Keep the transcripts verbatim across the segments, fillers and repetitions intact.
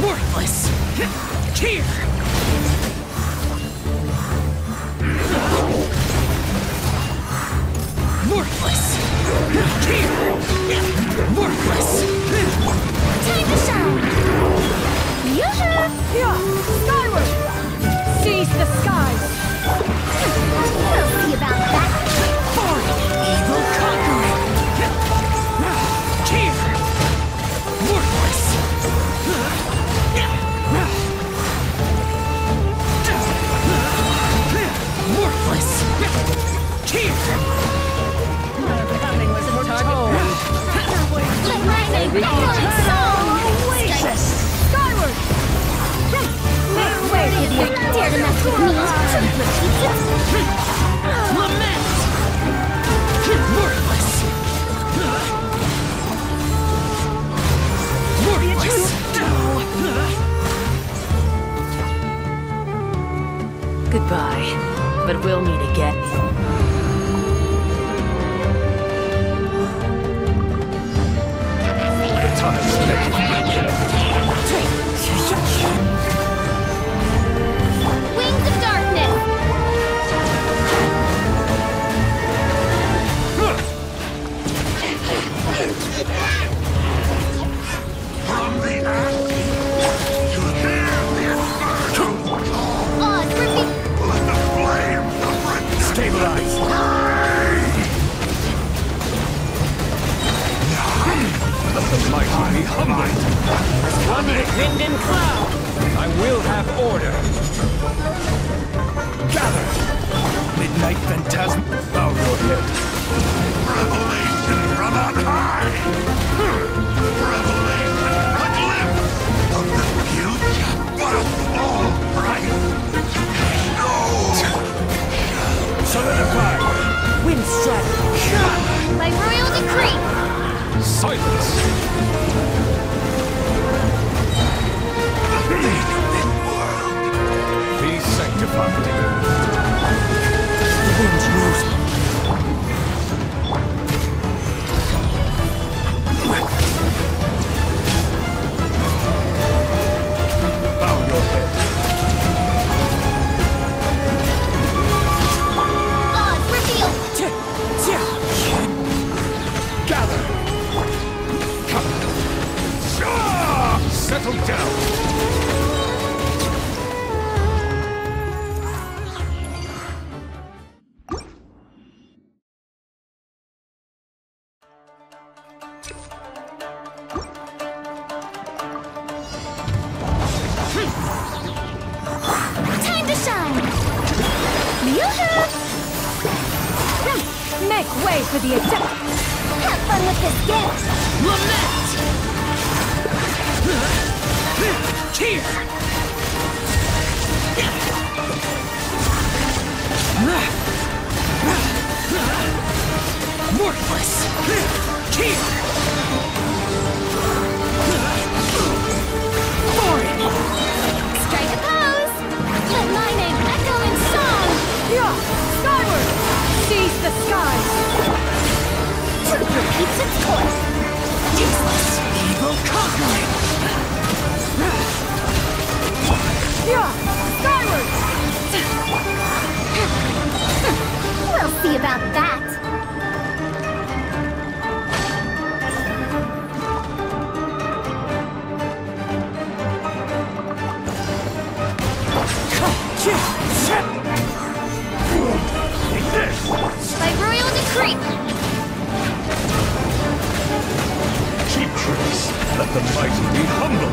Worthless! Here! Worthless! Here! Worthless! Time to shine! Yoo-hoo! Yeah! Skyward! Seize the skies! We'll see about that! Foreign evil conquering! Here! Worthless! Worthless! Cheer! Nothing was more told. Let lightning battle its soul! Jesus! Skyward! Where did you dare to mess with me? Lament! Worthless! Worthless! Goodbye. But we'll meet again. The time is next. Wings of darkness. From the ashes to their death. Oz, repeat. Stabilize! Let the mighty be humbled! As thunder, wind, and cloud! I will have order! Gather! Midnight phantasm! Bow your head! Revelation from on high! Revelation from lips! Of the future, but of all price! No! Solidify! Wind strategy! By royal decree! Silence! The fate of this world! Be sanctified! The wind's rose! Bow your head! Gather! Come! Settle down! Time to shine! Yoo-hoo! Make way for the attack! Have fun with this game! Lament! Cheer! Worthless! Cheer! Foreign! Strike a pose! Let my name echo in song! Yeah! Skyward! Seize the skies! Repeats its course! Useless! Evil conquering! Yeah! Skyward! We'll see about that! By royal decree! Cheap tricks, let the mighty be humble.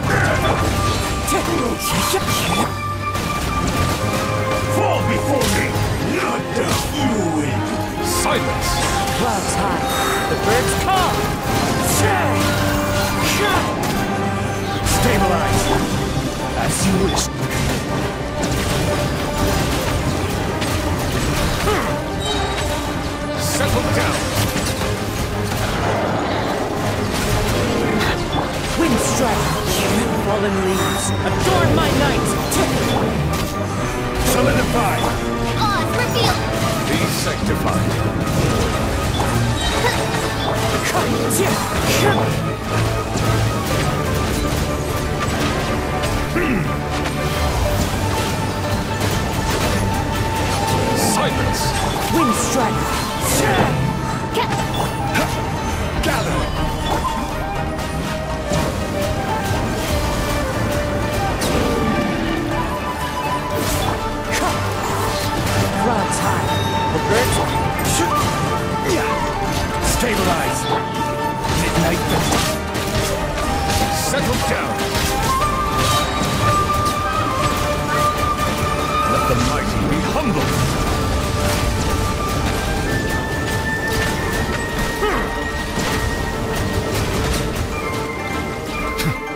Fall before me! Not down, you win! Silence! Clouds high, the birds call! Stabilize! As you wish! Settle down! Wind strike! Fallen leaves! Adorn my night! Solidify! On, reveal! Be sanctified! Silence. Wind strike. Gather. Stabilize. Midnight battle. Settle down. Let the mighty be humbled. Hmm.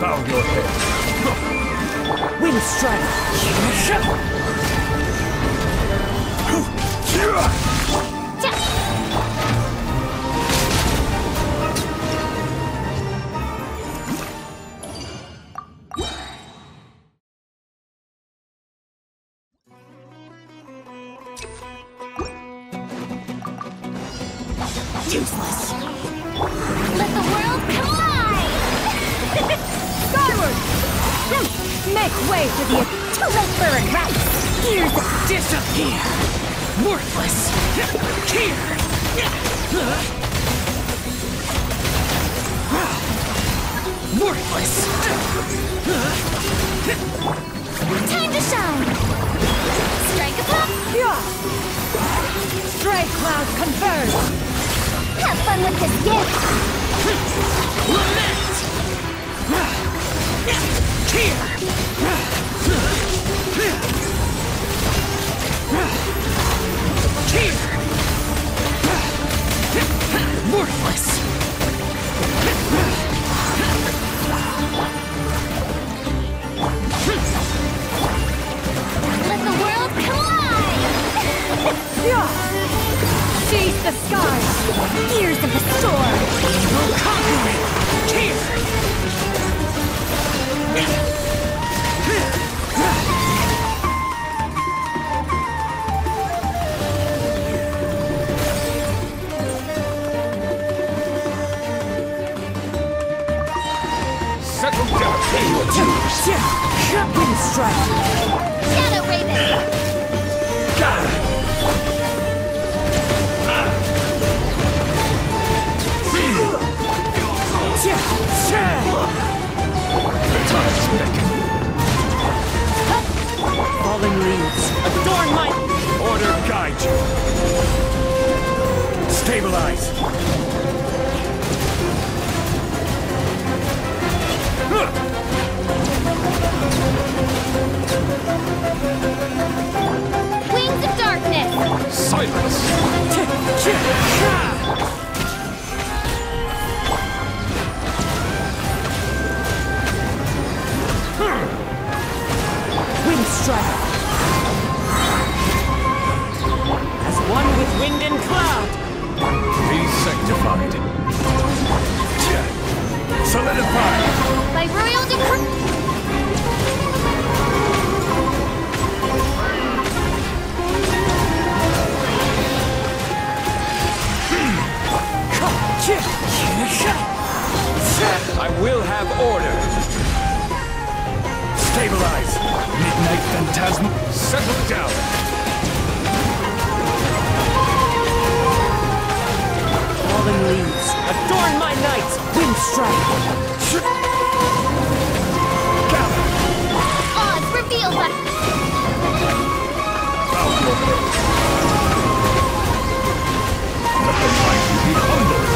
Bow your head. Wind strike. Useless. Let the world collide! Skyward! Make way for the Tulipur and Rat! Ears disappear! Worthless! Here! Worthless! Time to shine! Strike a pop! Yeah. Strike cloud converge! Have fun with this gift! Lament! Tear! Tear! Worthless! Let the world collide! Chase the skies! Ears of the storm! We'll conquer it! Tear! Settle down! Wind strike! Shadow Raven! Got it! Falling leaves. Adorn my... Order guide you. Stabilize. Wings of darkness. Silence. Wind strike. As one with wind and cloud. Be sanctified. Solidified. By royal decree. I will have order. Stabilize. Midnight Phantasm, settle down! Fallen leaves, adorn my nights! Wind strike! Gather! Odds reveal what? Bow your head. Let the light be humbled!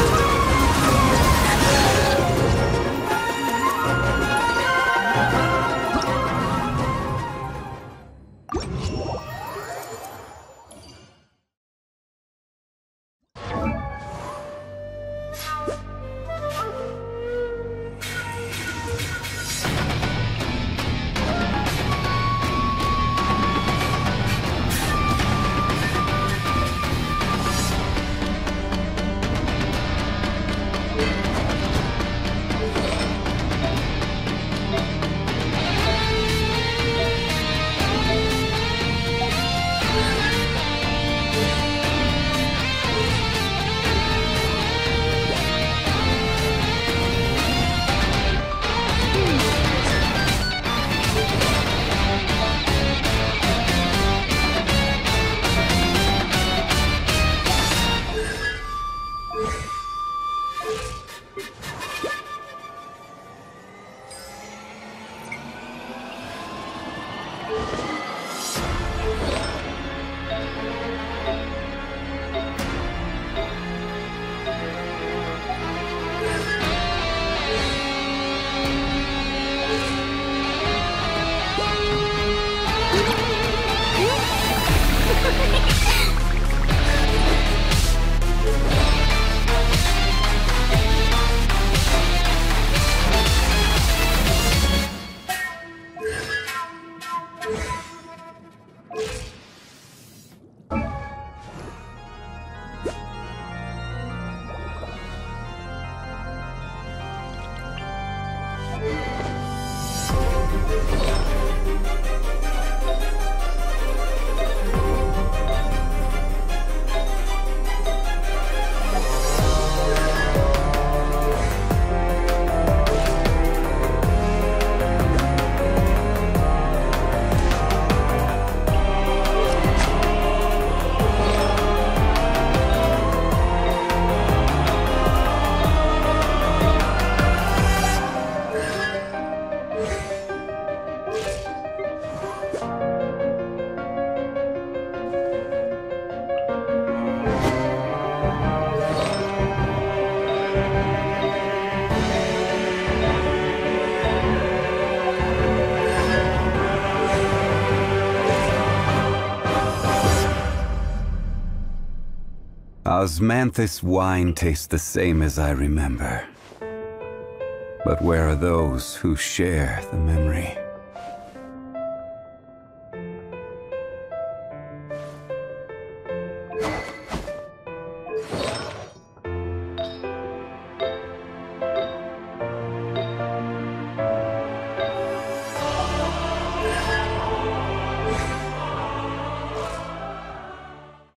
Osmanthus wine tastes the same as I remember, but where are those who share the memory?